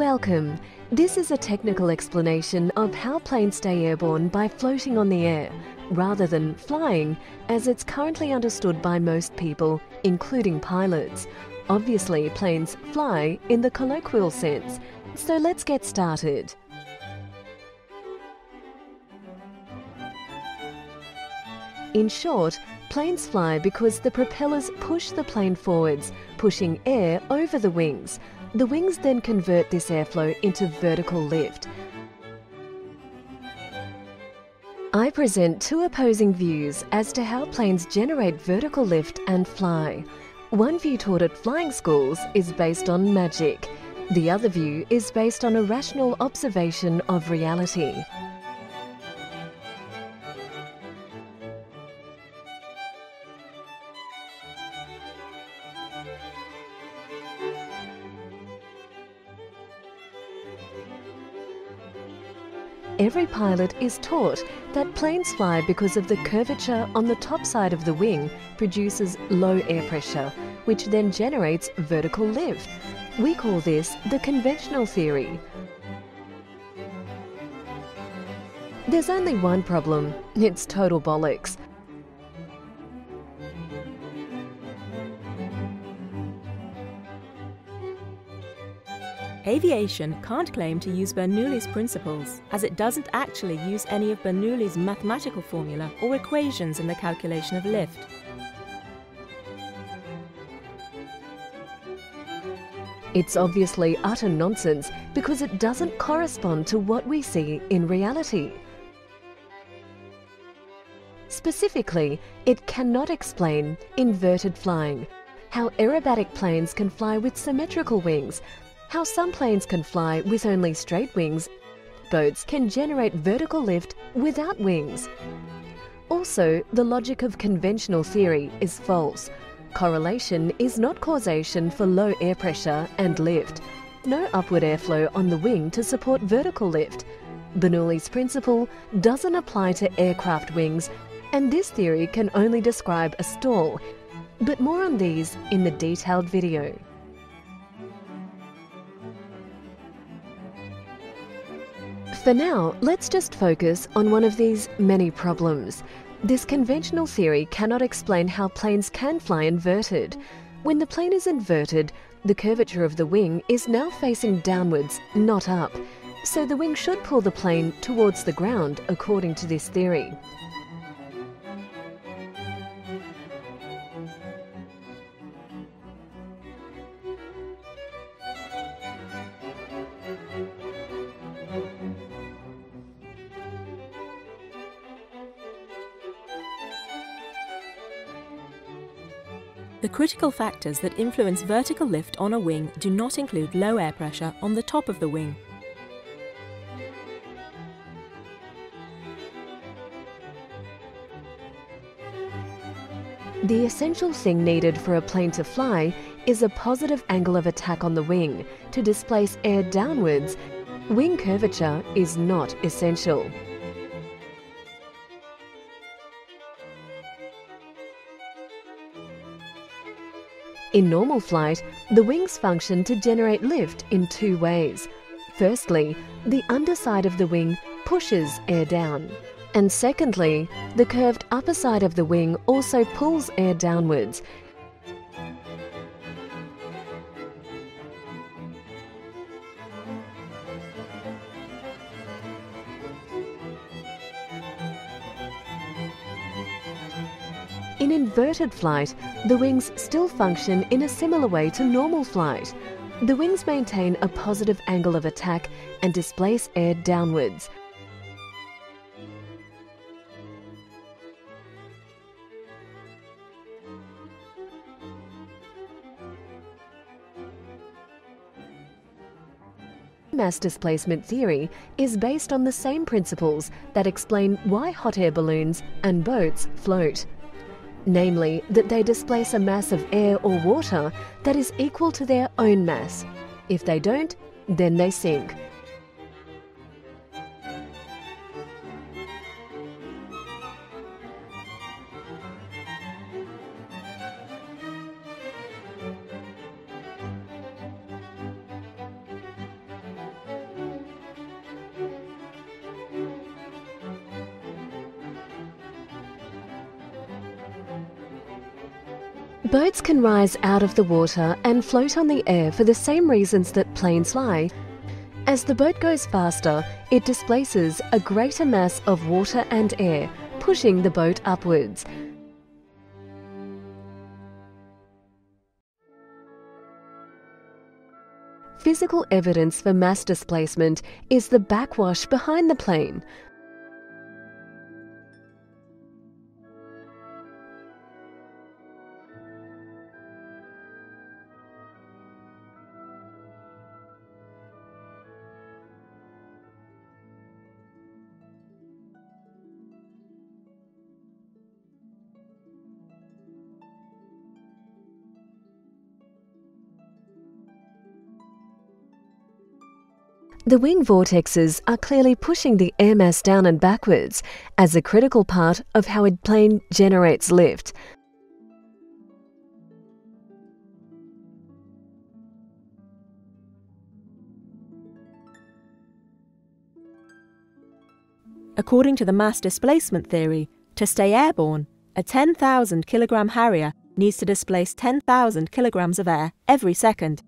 Welcome. This is a technical explanation of how planes stay airborne by floating on the air, rather than flying, as it's currently understood by most people, including pilots. Obviously, planes fly in the colloquial sense, so let's get started. In short, planes fly because the propellers push the plane forwards, pushing air over the wings. The wings then convert this airflow into vertical lift. I present two opposing views as to how planes generate vertical lift and fly. One view taught at flying schools is based on magic. The other view is based on a rational observation of reality. Every pilot is taught that planes fly because of the curvature on the top side of the wing produces low air pressure, which then generates vertical lift. We call this the conventional theory. There's only one problem, it's total bollocks. Aviation can't claim to use Bernoulli's principles, as it doesn't actually use any of Bernoulli's mathematical formula or equations in the calculation of lift. It's obviously utter nonsense because it doesn't correspond to what we see in reality. Specifically, it cannot explain inverted flying, how aerobatic planes can fly with symmetrical wings, how some planes can fly with only straight wings, boats can generate vertical lift without wings. Also, the logic of conventional theory is false. Correlation is not causation for low air pressure and lift. No upward airflow on the wing to support vertical lift. Bernoulli's principle doesn't apply to aircraft wings, and this theory can only describe a stall, but more on these in the detailed video. For now, let's just focus on one of these many problems. This conventional theory cannot explain how planes can fly inverted. When the plane is inverted, the curvature of the wing is now facing downwards, not up. So the wing should pull the plane towards the ground, according to this theory. The critical factors that influence vertical lift on a wing do not include low air pressure on the top of the wing. The essential thing needed for a plane to fly is a positive angle of attack on the wing to displace air downwards. Wing curvature is not essential. In normal flight, the wings function to generate lift in two ways. Firstly, the underside of the wing pushes air down. And secondly, the curved upper side of the wing also pulls air downwards. In inverted flight, the wings still function in a similar way to normal flight. The wings maintain a positive angle of attack and displace air downwards. Mass displacement theory is based on the same principles that explain why hot air balloons and boats float. Namely, that they displace a mass of air or water that is equal to their own mass. If they don't, then they sink. Boats can rise out of the water and float on the air for the same reasons that planes fly. As the boat goes faster, it displaces a greater mass of water and air, pushing the boat upwards. Physical evidence for mass displacement is the backwash behind the plane. The wing vortexes are clearly pushing the air mass down and backwards as a critical part of how a plane generates lift. According to the mass displacement theory, to stay airborne, a 10,000 kilogram Harrier needs to displace 10,000 kilograms of air every second.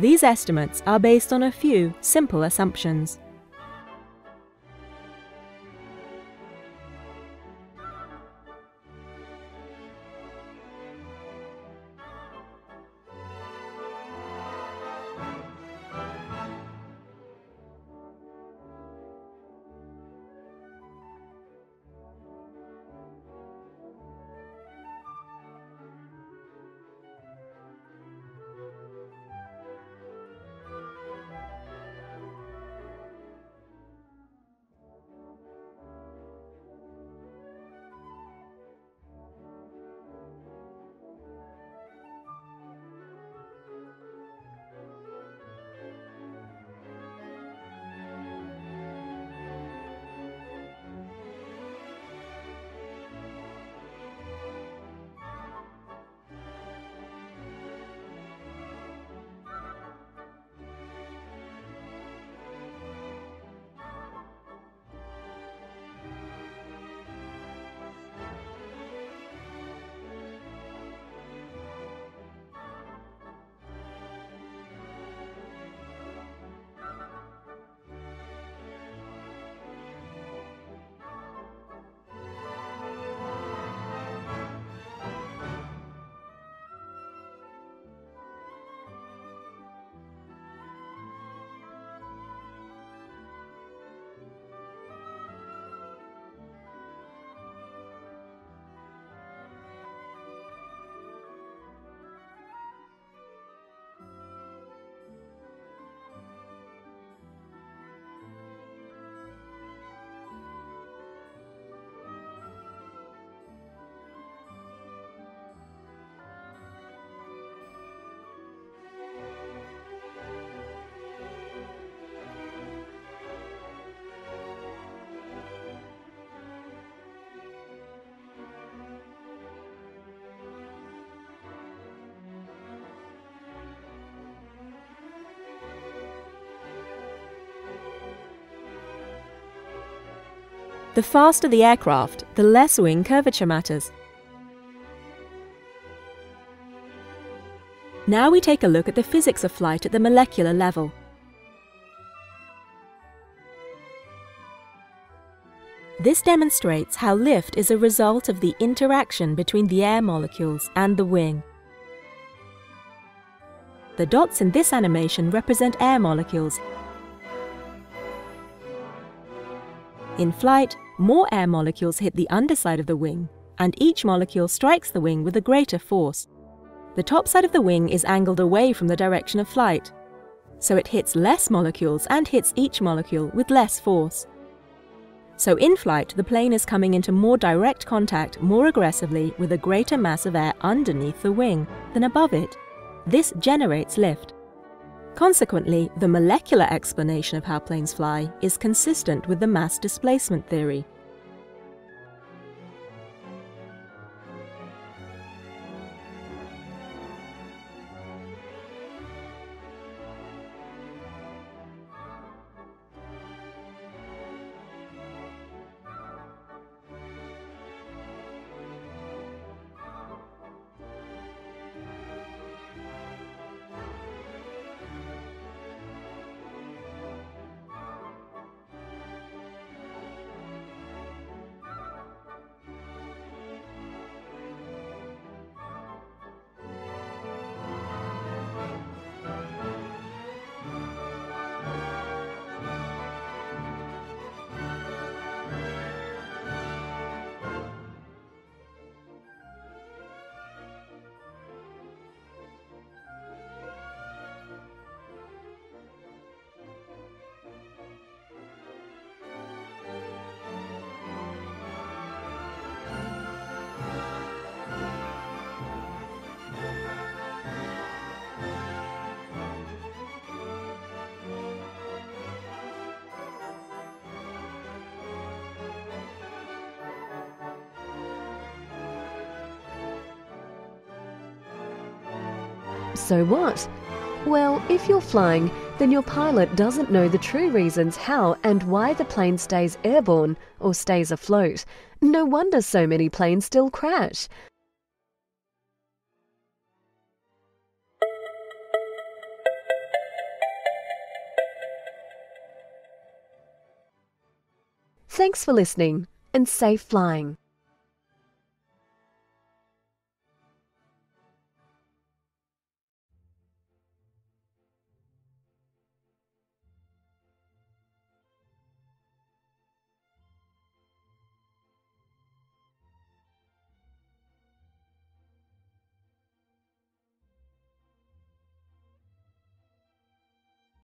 These estimates are based on a few simple assumptions. The faster the aircraft, the less wing curvature matters. Now we take a look at the physics of flight at the molecular level. This demonstrates how lift is a result of the interaction between the air molecules and the wing. The dots in this animation represent air molecules. In flight, more air molecules hit the underside of the wing, and each molecule strikes the wing with a greater force. The top side of the wing is angled away from the direction of flight, so it hits less molecules and hits each molecule with less force. So in flight, the plane is coming into more direct contact more aggressively with a greater mass of air underneath the wing than above it. This generates lift. Consequently, the molecular explanation of how planes fly is consistent with the mass displacement theory. So what? Well, if you're flying, then your pilot doesn't know the true reasons how and why the plane stays airborne or stays afloat. No wonder so many planes still crash. Thanks for listening, and safe flying.